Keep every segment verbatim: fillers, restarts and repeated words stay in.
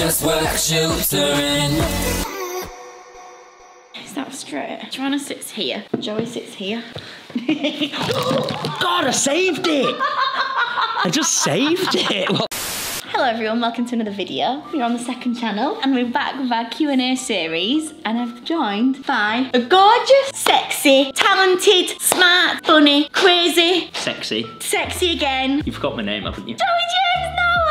just work shoots are in. Is that straight? Joanna sits here. Joey sits here. God, I saved it! I just saved it! What? Hello everyone, welcome to another video. We're on the second channel and we're back with our Q and A series, and I've joined by a gorgeous, sexy, talented, smart, funny, crazy... Sexy. Sexy again. You forgot my name, haven't you? Joey James, Nile!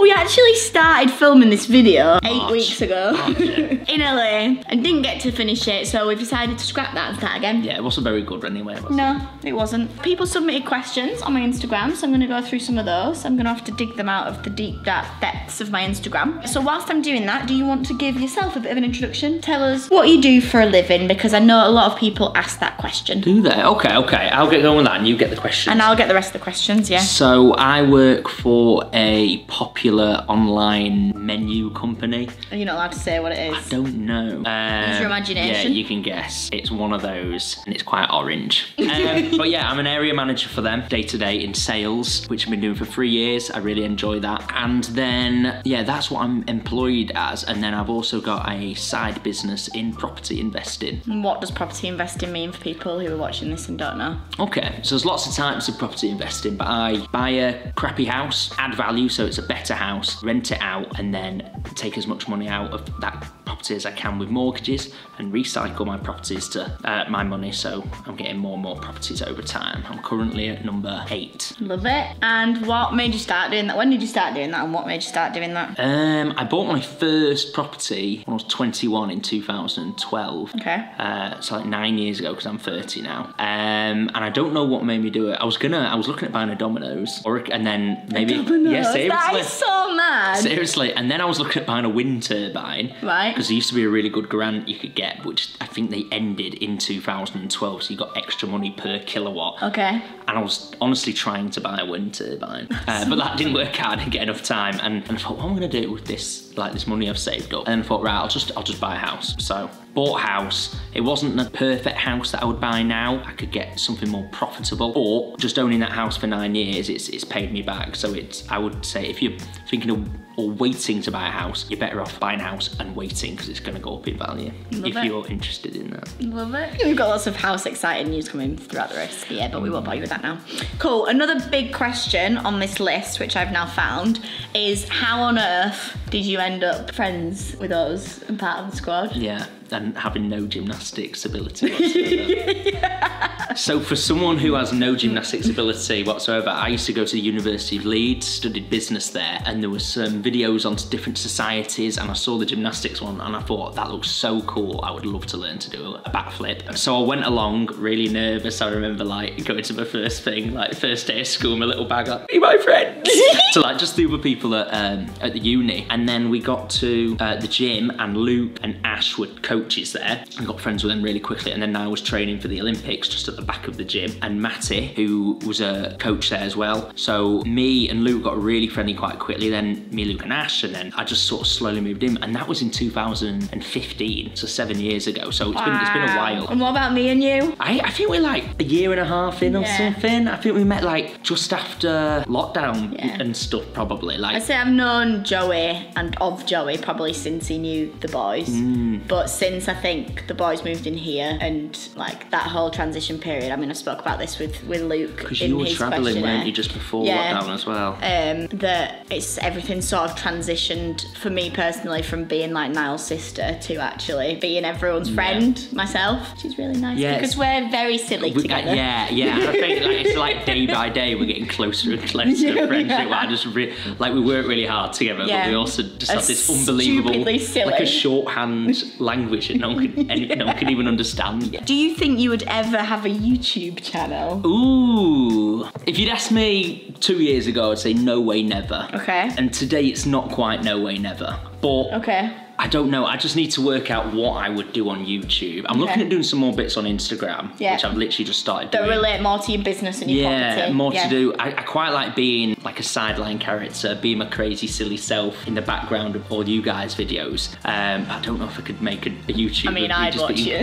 We actually started filming this video March. eight weeks ago March, yeah. in L A and didn't get to finish it, so we've decided to scrap that and start again. Yeah, it wasn't very good anyway, was it? No, it wasn't. People submitted questions on my Instagram, so I'm gonna go through some of those. I'm gonna have to dig them out of the deep, dark depths of my Instagram. So whilst I'm doing that, do you want to give yourself a bit of an introduction? Tell us what you do for a living, because I know a lot of people ask that question. Do they? Okay, okay, I'll get going with that and you get the questions. And I'll get the rest of the questions, yeah. So I work for a popular online menu company. Are you not allowed to say what it is? I don't know. Um, Use your imagination. Yeah, you can guess. It's one of those, and it's quite orange. Um, but yeah, I'm an area manager for them, day to day in sales, which I've been doing for three years. I really enjoy that. And then, yeah, that's what I'm employed as. And then I've also got a side business in property investing. And what does property investing mean for people who are watching this and don't know? Okay, so there's lots of types of property investing, but I buy a crappy house, add value, so it's a better house, rent it out, and then take as much money out of that property as I can with mortgages, and recycle my properties to uh, my money, so I'm getting more and more properties over time. I'm currently at number eight. Love it. And what made you start doing that? When did you start doing that, and what made you start doing that? Um, I bought my first property when I was twenty-one in two thousand twelve. Okay. Uh, so like nine years ago, because I'm thirty now. Um, and I don't know what made me do it. I was gonna, I was looking at buying a Domino's, or a, and then maybe, Domino's? Yeah, seriously. That is so mad. Seriously, and then I was looking at buying a wind turbine. Right. Because there used to be a really good grant you could get, which I think they ended in two thousand twelve, so you got extra money per kilowatt. Okay. And I was honestly trying to buy a wind turbine, uh, but that didn't work out. I didn't get enough time, and, and I thought, what am I going to do with this, like this money I've saved up? And I thought, right, I'll just, I'll just buy a house. So bought a house. It wasn't the perfect house that I would buy now. I could get something more profitable, or just owning that house for nine years, it's, it's paid me back. So it's, I would say, if you're thinking of or waiting to buy a house, you're better off buying a house and waiting, because it's going to go up in value. Love if it. You're interested in that. Love it. We've got lots of house exciting news coming throughout the rest of the year, but we won't bother you with that now. Cool. Another big question on this list, which I've now found, is how on earth did you end up friends with us and part of the squad? Yeah, and having no gymnastics ability whatsoever. Yeah. So for someone who has no gymnastics ability whatsoever, I used to go to the University of Leeds, studied business there, and there were some videos onto different societies, and I saw the gymnastics one and I thought, that looks so cool, I would love to learn to do a backflip. So I went along really nervous. I remember like going to my first thing, like first day of school, my little bag, like, be my friend. So like just the other people at, um, at the uni. And then we got to uh, the gym, and Luke and Ash were coaches there. I got friends with them really quickly, and then I was training for the Olympics just at the back of the gym. And Matty, who was a coach there as well. So me and Luke got really friendly quite quickly, then me, Luke and Ash, and then I just sort of slowly moved in, and that was in two thousand fifteen, so seven years ago, so it's, wow. been, it's been a while. And what about me and you? I, I think we're like a year and a half in, yeah. or something. I think we met like just after lockdown, yeah. and stuff probably. Like, I say I've known Joey and of Joey probably since he knew the boys, mm. but since I think the boys moved in here and like that whole transition period, I mean I spoke about this with, with Luke. Because you were travelling, weren't you, just before yeah. lockdown as well? Um, that it's everything sort I've transitioned for me personally from being like Nile's sister to actually being everyone's friend, yeah. myself, which is really nice, yeah, because we're very silly we, together. Uh, yeah, yeah. I think like, it's like day by day we're getting closer and closer to friendship. Yeah. I just re like we work really hard together, yeah. but we also just a have this unbelievable, silly. like a shorthand language that no one could yeah. no one could even understand. Do you think you would ever have a YouTube channel? Ooh, if you'd asked me two years ago, I'd say no way, never. Okay. And today, it's not quite no way never, but okay. I don't know. I just need to work out what I would do on YouTube. I'm okay. looking at doing some more bits on Instagram, yeah. which I've literally just started doing. That relate more to your business and your yeah, property. More yeah, more to do. I, I quite like being like a sideline character, being my crazy, silly self in the background of all you guys' videos. Um, I don't know if I could make a, a YouTube. I mean, I'd just watch you.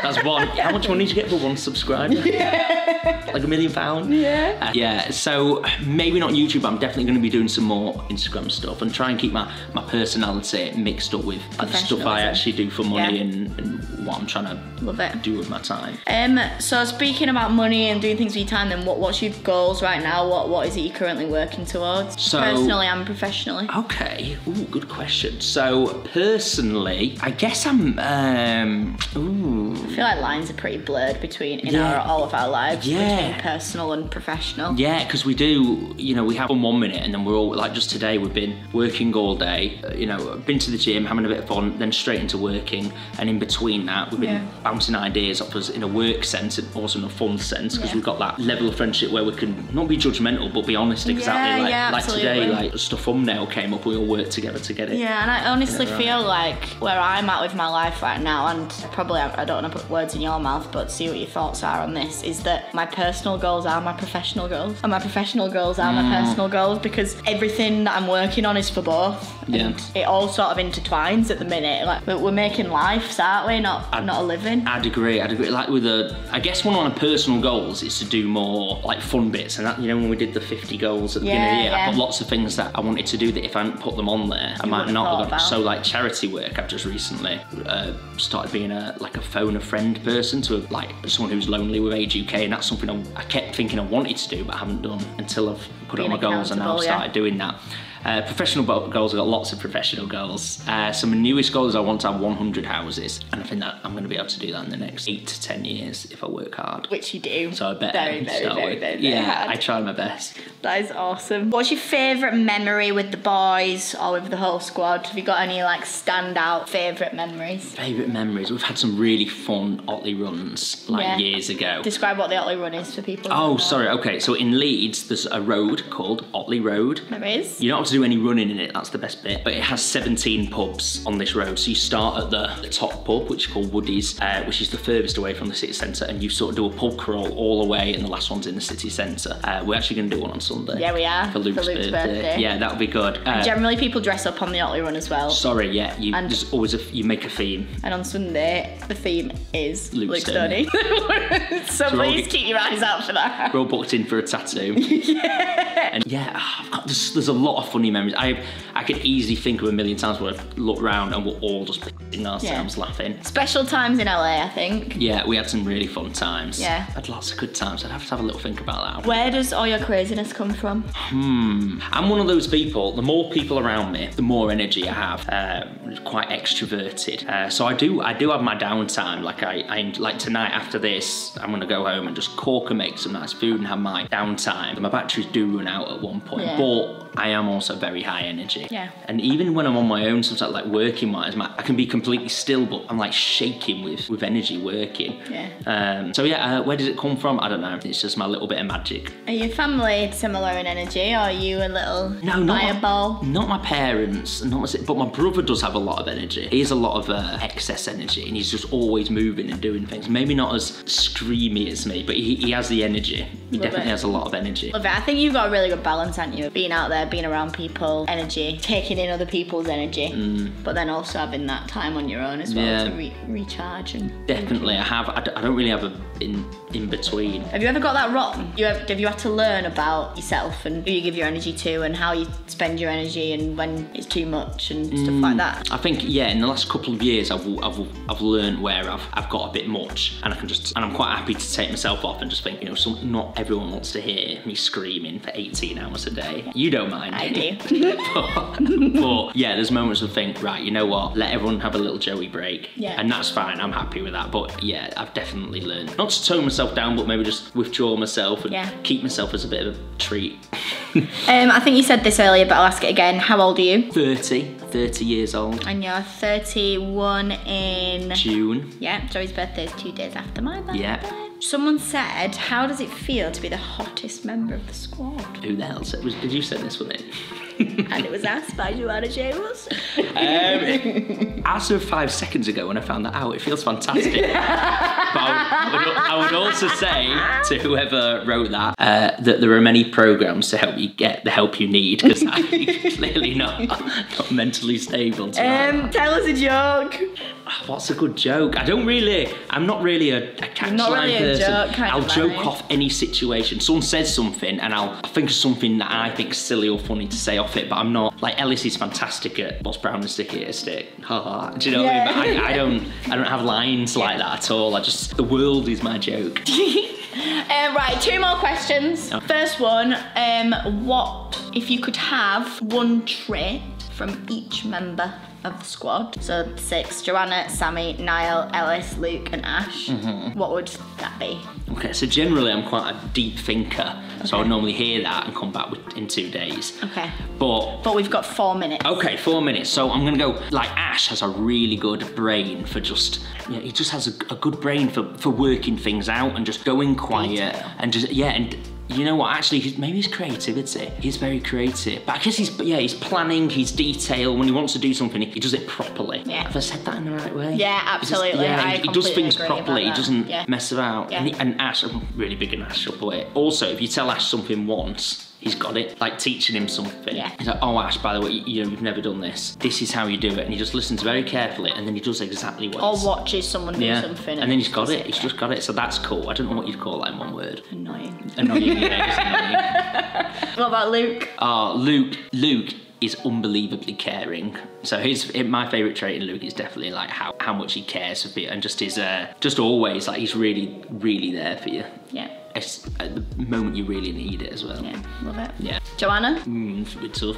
That's one. How much money do you get for one subscriber? Yeah. Like a million pounds? Yeah. Uh, yeah, so maybe not YouTube, but I'm definitely going to be doing some more Instagram stuff and try and keep my, my personality mixed up with the stuff I actually do for money yeah. and, and what I'm trying to Love it. do with my time. Um, so speaking about money and doing things with your time, then what, what's your goals right now? What What is it you're currently working towards? So, personally and professionally. Okay, ooh, good question. So personally, I guess I'm, um, ooh. I feel like lines are pretty blurred between in yeah. our, all of our lives, yeah. between personal and professional. Yeah, because we do, you know, we have one, one minute and then we're all, like just today, we've been working all day, you know, been to the gym, having a bit of fun, then straight into working, and in between that we've been yeah. bouncing ideas off us in a work sense and also in a fun sense, because yeah. we've got that level of friendship where we can not be judgmental but be honest. Exactly, yeah, like, yeah, like today, like just a thumbnail came up, we all worked together to get it. Yeah, and I honestly you know, right. feel like where I'm at with my life right now, and probably I don't want to put words in your mouth but see what your thoughts are on this, is that my personal goals are my professional goals and my professional goals are mm. my personal goals, because everything that I'm working on is for both, yeah. and it also sort of intertwines at the minute. Like we're making lives, aren't we? Not I'd, not a living. I'd agree. I'd agree. Like with a, I guess one of my personal goals is to do more like fun bits, and that, you know, when we did the fifty goals at the yeah, beginning of the year, yeah. I've got lots of things that I wanted to do that if I hadn't put them on there, I you might not have. About. So like charity work, I've just recently uh, started being a like a phone a friend person to like someone who's lonely with Age U K, and that's something I, I kept thinking I wanted to do but I haven't done until I've put on my goals and now I've started yeah. doing that. Uh, professional goals, I've got lots of professional goals. Uh, so my newest goal is I want to have one hundred houses, and I think that I'm going to be able to do that in the next eight to ten years if I work hard. Which you do. So I bet. Very, very, so very, very, very Yeah, hard. I try my best. That is awesome. What's your favourite memory with the boys or with the whole squad? Have you got any like standout favourite memories? Favourite memories? We've had some really fun Otley runs like yeah. years ago. Describe what the Otley run is for people. Oh, sorry. Okay, so in Leeds, there's a road called Otley Road. There is. You know what I'm to do any running in it, that's the best bit, but it has seventeen pubs on this road. So you start at the, the top pub, which is called Woody's, uh, which is the furthest away from the city centre, and you sort of do a pub crawl all the way, and the last one's in the city centre. Uh, we're actually going to do one on Sunday. Yeah, we are. For Luke's, for Luke's birthday. birthday. Yeah, that'll be good. Uh, and generally people dress up on the Otley run as well. Sorry, yeah, you and there's always a, you make a theme. And on Sunday, the theme is Luke's Tony. So, so please get, keep your eyes out for that. We're all booked in for a tattoo. Yeah. And yeah, I've got, there's, there's a lot of fun funny memories. I I could easily think of a million times where I've looked around and we're all just pissing ourselves yeah. laughing. Special times in L A, I think. Yeah, we had some really fun times. Yeah. I had lots of good times. I'd have to have a little think about that. Where does all your craziness come from? Hmm. I'm one of those people, the more people around me, the more energy I have. Uh, quite extroverted. Uh, so I do I do have my downtime. Like I, I like tonight after this, I'm gonna go home and just cook and make some nice food and have my downtime. My batteries do run out at one point, yeah. but I am also very high energy. Yeah. And even when I'm on my own, sometimes like working wise, I can be completely still, but I'm like shaking with, with energy working. Yeah. Um, so yeah, uh, where did it come from? I don't know. It's just my little bit of magic. Are your family similar in energy? Or are you a little no, not fireball? My, not my parents, not my, but my brother does have a lot of energy. He has a lot of uh, excess energy and he's just always moving and doing things. Maybe not as screamy as me, but he, he has the energy. He Love definitely it. has a lot of energy. Love it. I think you've got a really good balance, haven't you? Being out there, being around people, energy, taking in other people's energy, mm. but then also having that time on your own as well yeah. to re recharge. And definitely, I have. I, d I don't really have a in in between. Have you ever got that wrong? You have, have you had to learn about yourself and who you give your energy to and how you spend your energy and when it's too much and mm. stuff like that? I think yeah. In the last couple of years, I've I've, I've learned where I've I've got a bit much, and I can just and I'm quite happy to take myself off and just think, you know, some, not everyone wants to hear me screaming for eighteen hours a day. You don't mind. I but, but yeah, there's moments of think, right, you know what, let everyone have a little Joey break. Yeah. And that's fine, I'm happy with that. But yeah, I've definitely learned not to tone myself down, but maybe just withdraw myself and yeah. keep myself as a bit of a treat. um, I think you said this earlier, but I'll ask it again. How old are you? thirty. thirty years old. And you're thirty-one in... June. Yeah, Joey's birthday is two days after my birthday. Yeah. Someone said, how does it feel to be the hottest member of the squad? Who the hell said, was, did you say this, wasn't it? and it was asked by Joanna Jay Wilson. Um, as of five seconds ago when I found that out, it feels fantastic. But I would, I would also say to whoever wrote that, uh, that there are many programs to help you get the help you need, because I'm clearly not, not mentally stable to um, tell us a joke. What's a good joke? I don't really, I'm not really a, a catchline really person. A joke, I'll joke line. Off any situation. Someone says something and I'll think of something that I think is silly or funny to say off it, but I'm not, like Ellis is fantastic at what's brown and sticky at a stick. Ha Do you know yeah. what I mean? I, I, don't, I don't have lines yeah. like that at all. I just, the world is my joke. Um, right, two more questions. Oh. First one, um, what if you could have one trait from each member of the squad, so six, Joanna, Sammy, Nile, Ellis, Luke and Ash, mm-hmm. what would that be? Okay, so generally I'm quite a deep thinker, okay. so I would normally hear that and come back with, in two days. Okay. But But we've got four minutes. Okay, four minutes, so I'm gonna go, like Ash has a really good brain for just, yeah, you know, he just has a, a good brain for, for working things out and just going quiet Detail. and just, yeah, and you know what, actually, he's, maybe his creativity. He's very creative. But I guess he's, yeah, he's planning, he's detailed. When he wants to do something, he does it properly. Yeah. Have I said that in the right way? Yeah, absolutely. Just, yeah, I he, he does things properly. He doesn't yeah. mess about. Yeah. And, he, and Ash, I'm really big on Ash, up it. Also, if you tell Ash something once, he's got it. Like teaching him something. Yeah. He's like, oh Ash, by the way, you, you know, you've never done this. This is how you do it. And he just listens very carefully and then he does exactly what. Or watches someone do yeah. something. And, and then he's got it. it. He's yeah. just got it. So that's cool. I don't know what you'd call that in one word. Annoying. Annoying, yeah, just annoying. What about Luke? Oh, Luke. Luke is unbelievably caring. So his, my favourite trait in Luke is definitely like how, how much he cares for people and just is, uh, just always like he's really, really there for you. Yeah. At the moment you really need it as well. Yeah, love it. Yeah. Joanna? Mm, it's a bit tough.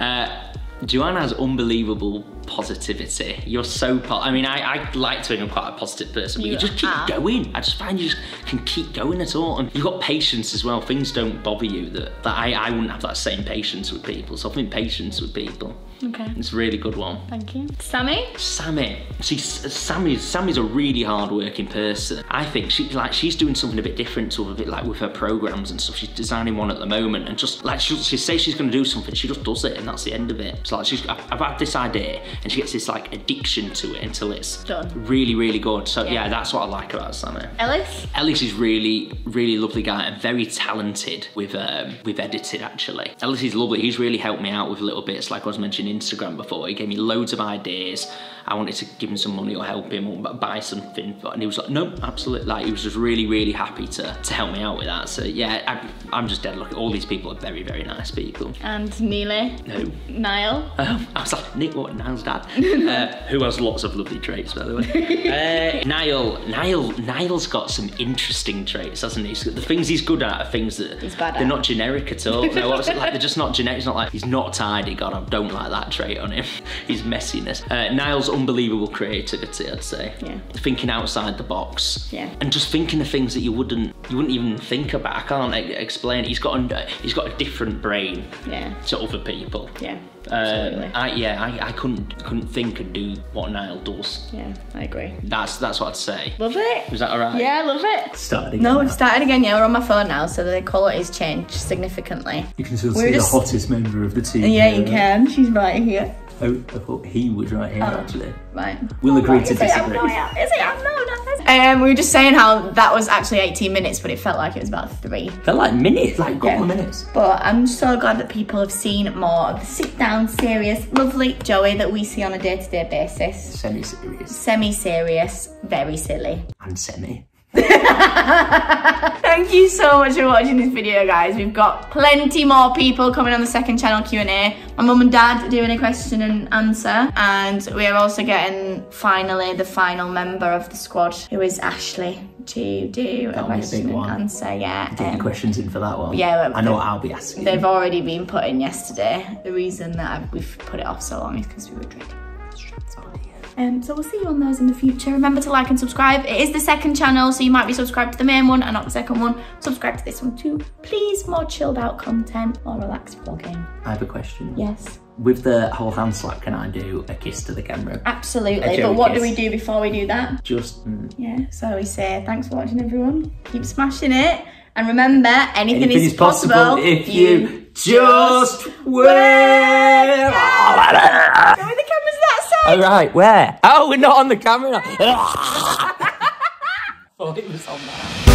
Uh, Joanna has unbelievable positivity. You're so po I mean, I, I like to think I'm quite a positive person, but yeah. you just keep ah. going. I just find you just can keep going at all. And you've got patience as well. Things don't bother you. That, that I, I wouldn't have that same patience with people. So I think patience with people. Okay. It's a really good one. Thank you. Sammy? Sammy. See, Sammy's, Sammy's a really hard-working person. I think she, like, she's doing something a bit different to a bit like with her programs and stuff. She's designing one at the moment and just, like, she'll, she says she's going to do something, she just does it and that's the end of it. So, like, she's, I've, I've had this idea and she gets this, like, addiction to it until it's done. Really, really good. So, yeah. yeah, that's what I like about Sammy. Ellis? Ellis is really, really lovely guy and very talented with, um, with edited, actually. Ellis is lovely. He's really helped me out with little bits, like I was mentioning Instagram before. He gave me loads of ideas. I wanted to give him some money or help him or buy something, and he was like, no, absolutely. Like, he was just really, really happy to, to help me out with that. So yeah, I, I'm just dead lucky. All these people are very, very nice people. And Neely? No. Nile? Um, I was like, Nick, what, Nile's dad? uh, who has lots of lovely traits, by the way. uh, Nile, Nile, Nile's got some interesting traits, hasn't he? So the things he's good at are things that he's bad at. They're not generic at all. No, like, they're just not generic. It's not like, he's not tidy, God, I don't like that. That trait on him, his messiness. Uh, Nile's unbelievable creativity, I'd say. Yeah. Thinking outside the box. Yeah. And just thinking of things that you wouldn't, you wouldn't even think about. I can't explain. He's got a, he's got a different brain. Yeah. To other people. Yeah. Um, I, yeah, I, I couldn't couldn't think and do what Nile does. Yeah, I agree. That's that's what I'd say. Love it. Was that alright? Yeah, love it. Started again. No, we've started again. Yeah, we're on my phone now, so the colour is changed significantly. You can still we're see just... the hottest member of the team. Yeah, here. You can. She's right here. Oh, I thought he was right here, oh, actually. Right. We'll agree right, to disagree. It, is it? I'm not, I'm um, we were just saying how that was actually eighteen minutes, but it felt like it was about three. Felt like minutes, like a couple of minutes. But I'm so glad that people have seen more of the sit-down, serious, lovely Joey that we see on a day-to-day basis. Semi-serious. Semi-serious, very silly. And semi. Thank you so much for watching this video, guys. We've got plenty more people coming on the second channel Q and A. My mum and dad are doing a question and answer, and we are also getting finally the final member of the squad, who is Ashley, to do That'll a question a and answer. Yeah, get um, questions in for that one. Yeah, I know what I'll be asking. They've already been put in yesterday. The reason that I've, we've put it off so long is because we were drinking. Um, so we'll see you on those in the future. Remember to like and subscribe. It is the second channel, so you might be subscribed to the main one and not the second one. Subscribe to this one too, please. More chilled out content, more relaxed vlogging. I have a question. Yes. With the whole hand slap, can I do a kiss to the camera? Absolutely, but what kiss. do we do before we do that? Just... Mm. Yeah, so we say thanks for watching, everyone. Keep smashing it. And remember, anything, anything is, is possible, possible if you... you Just where? Where the camera's that side. All right, where? Oh, we're not on the camera. Oh, it was on that.